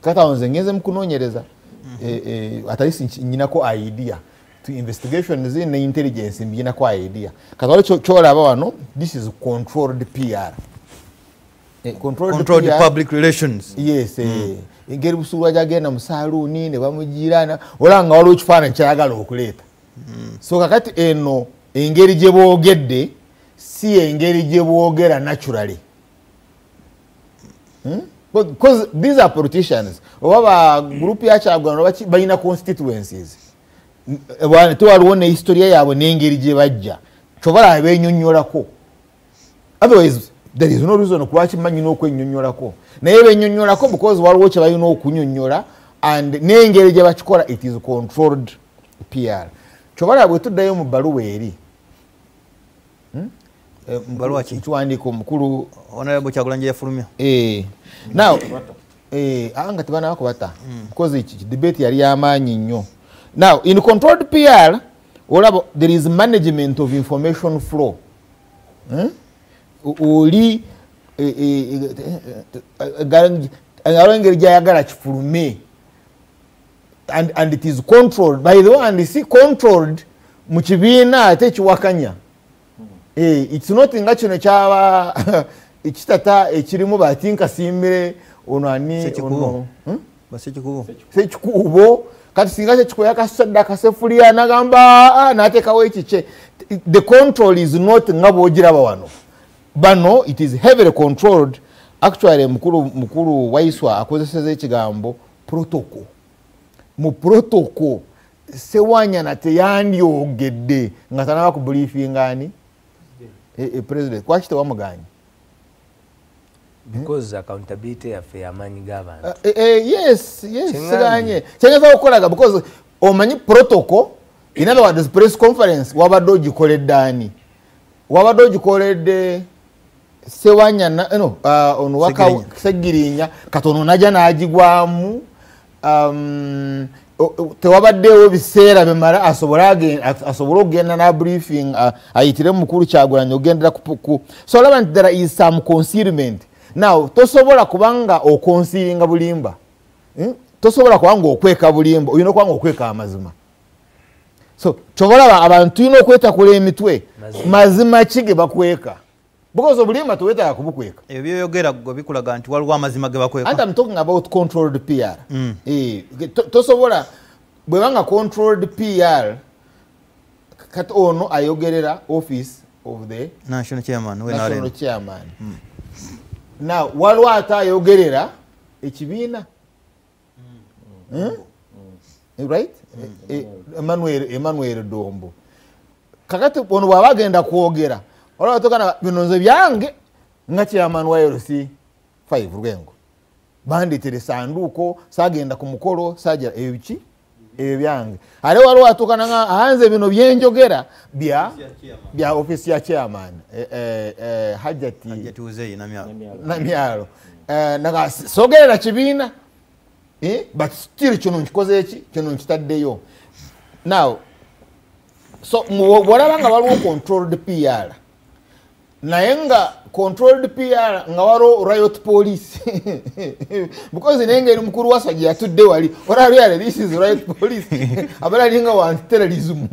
Kata onzengeze mkunoonyereza at least nyina ko idea to investigation is in intelligence nyina ko idea katole chola abawano this is controlled PR controlled PR. Public relations yes ngeri busuru ajagenda musalu nine bamugirana olanga walo chifana kyagala okuleta so kakati eno engeri je boogedde si engeri je boogera naturally because these are politicians. Oba group ya chagano balina constituencies. Abantu to alone historia yabo n'engeri je bajja. Chobala benyonyolako. Otherwise there is no reason kuwachi manyi n'okwennyonyolako. Na yebe nnyonyolako because waliwo kye balina okunyonyola and n'engeri je bakikola it is controlled PR. Chobala bwe tuddayo mu baluwa eri. Mbaluachi tuandi ko mukuru honorable Kyagulanyi yafulumya now anga tibana bakobata because debate yali amaanyi nnyo now in controlled PR olabo there is management of information flow oli garangeri jayagala kifulume and it is controlled by the way and it is controlled mu kibiina ate kiwakanya. It's not in that chava Ichitata ekirimu batinka simire ono ani ono basechikubo sechikubo kati singa chikubo yakasada kasefulia nagamba nateka wechiche the control is not ngabogira bawano bano it is heavily controlled actually mukuru waiswa akozeseze ekigambo protocol mu protocol Ssewanyana teyandi ogedde ngatana bakubriefingani President, kwa chito wa mugani? Because accountability ya fair money government. Yes. Chengeza ukolaga because omanyi protocol, in other words, press conference, wabadoji kore dani. Wabadoji kore de Ssewanyana, onwaka Ssegirinya, katono naja na ajigwamu, tewabaddewo biseera bemara asobola ogenda na briefing ayitire mukuru Kyagulanyi ogendera ku so relevant there is some concealment now tosobola kubanga okonsiringa bulimba tosobola kubanga okweka bulimba oyino kubanga okweka amazima so chobola abantu yino okweta kule emitwe mazima chige bakweka because obulimba tuweta kubukweka ebyo yogera bikulaga nti waliwo amazima ge bakweka and I'm talking about controlled PR tosobola bwe banga controlled PR kat ono ayogerera office of the national chairman now waliwo atayogerera ekibiina right Emmanuel Dombo kakati ono wabagenda kuogera Ola tokana binonzo byange ngati ya manwa yorosi 5 rugengo bandi tere sanduko sagenda ku mukoro saja ebichi ebyange ale walo atokana nga hanze bino byenjogera bya office ya chairman hajati uzei na miaro naga sogera kibina but still chono nkikoze echi chono nkitaddeyo now so bwarabanga balwo controlled PR Naenga controlled PR ngawaro riot police because nenga eri mukuru wasaji atudde wali ora really this is riot police abala ninga wa terrorism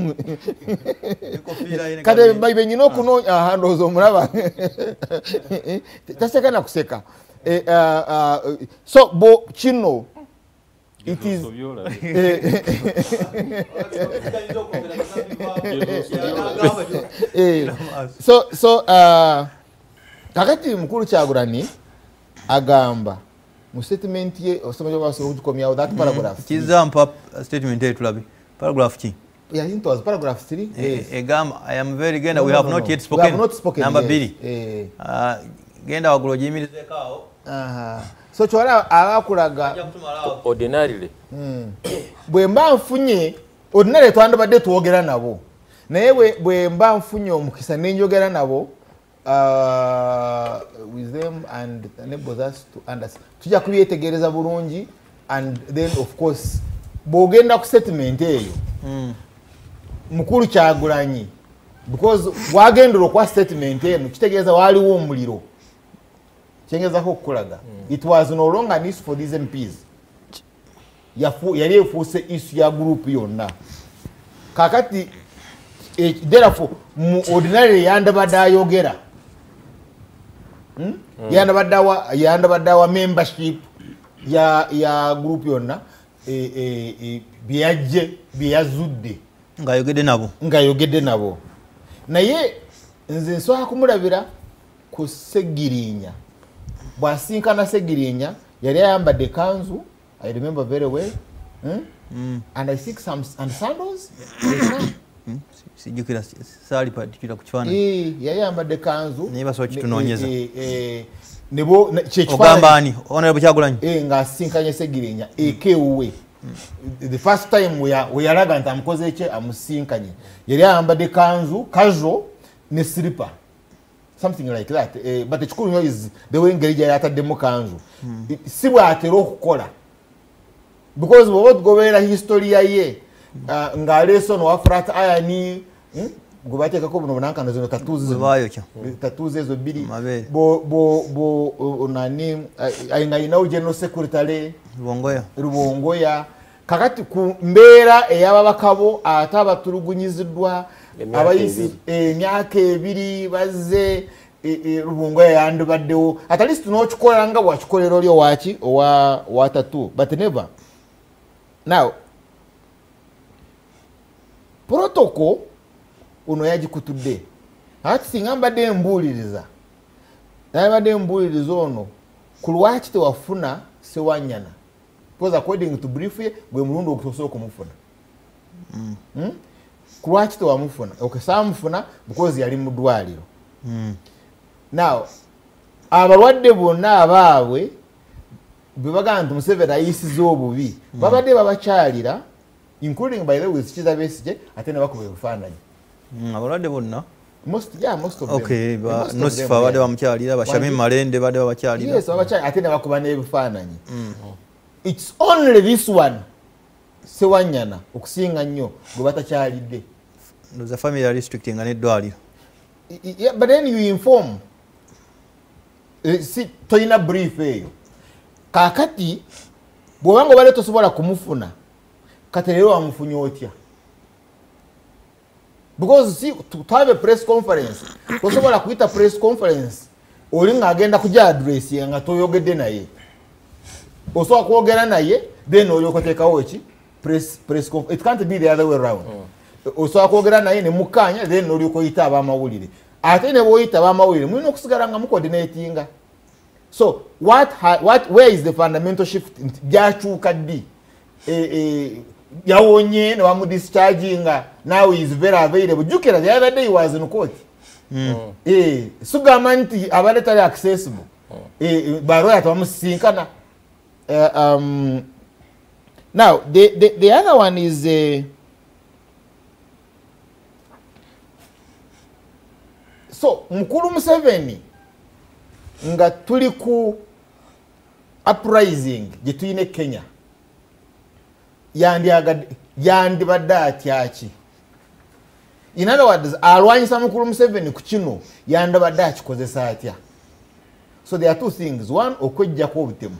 kade bayibe nyino kuno handozo mulaba taseka na kuseka so bo chino it is so kakati mukuru Kyagulanyi agamba mu statement ye osomaje baso kukomya that paragraph kizampa statement ye tulabi paragraph ki yeah it was paragraph 3 egamba I am very genda we have not yet spoken number 2 genda wagulojimirize kao so chola abakulaga ordinarily bwe mba mfunye ordinary twanda bade tuogera nabo na yewe bwe mba mfunye omukisa nenjogera nabo with them and enables us to understand tujja kuyetegereza bulungi and then of course bogenda ku statement eyo mukuru Kyagulanyi because wagendero kwa statement eyo kitegeeza waliwo omuliro It was no longer an issue for these MPs. Therefore, ordinary yandabada yogera. Yandabadawa membership ya group yonna biyaje biyazudde ngayogedde nabo naye nze nsobola kumulabira ku Ssegirinya bwasinkana Ssegirinya yali ayambadde kanzu I remember very well and I think some and sandals sijukira sali particular kuchwana yayambadde kanzu niba so kitunonyeza nebo chechwambani onera bachagulanye ngasinkanye Ssegirinya ekeuwe the first time we are arrogant amkoze che amusinkanye yali ayambadde kanzu casual ne slipper something like that but ekikulu is the way ngerija yataddemu kanzu sibwa atero okukola because we would go where history ye ngaleson wa frat ayani gubate kakobuno nanka nazo tatuze bayocha tatuze zo bili bo onani ayina inawo general secretary rubongoya kakati ku mbera eyababakabo ataba turugunyiziddwa abayisi emyaka ebiri baze rubongoya yandu baddewo at least no chikola nga bwa chikolero lyo wachi owa watatu but never now protocol uno yaji kutude hati ngambadde mbuliriza naibadde mbuliriza ono kulwachi tewafuna Ssewanyana because according to brief gwe mulundo okusoso kumufuna kulwachi tewamufuna okesamufuna because yali mu ddwaliro now abalwadde bonna abaabwe bibaga ntu musevera isizo obubi babadde babachalira including by the way chiza besije atene bakuwe kufananya abalwadde bonna most of them okay ba nosifa bade bamchalira bashame malende bade babachalira yes babachalira atene bakuba nebifananya it's only this one Ssewanyana okusinga nnyo go batachalide no za family restricting ane dwali yeah but then you inform si toina brief eyo kakati bwobango bale tosobola kumufuna katerero amufunyotya because see to have a press conference tosobola kuita press conference olinga agenda kuja address yanga toyogedde naye osobola kwogera naye then oyokoteka wochi press conference it can't be the other way around osobola kwogera naye ne mukanya then olyokoyita abamawulire ate ne boyita abamawulire mulina okusigala nga mucoordinatinga so where is the fundamental shift jachukaddi yawonye na bamu discharginga now is very available jukira the other day was in court sugamanti abaletali accessible baroya tamusinkana now the other one is so mukuru Museveni nga tuliku uprising jituine Kenya yandi bada tyachi in other words alwanyisa mukuru Museveni kuchino yandi bada chikozesa atya so there are two things one okwejja ko obutemu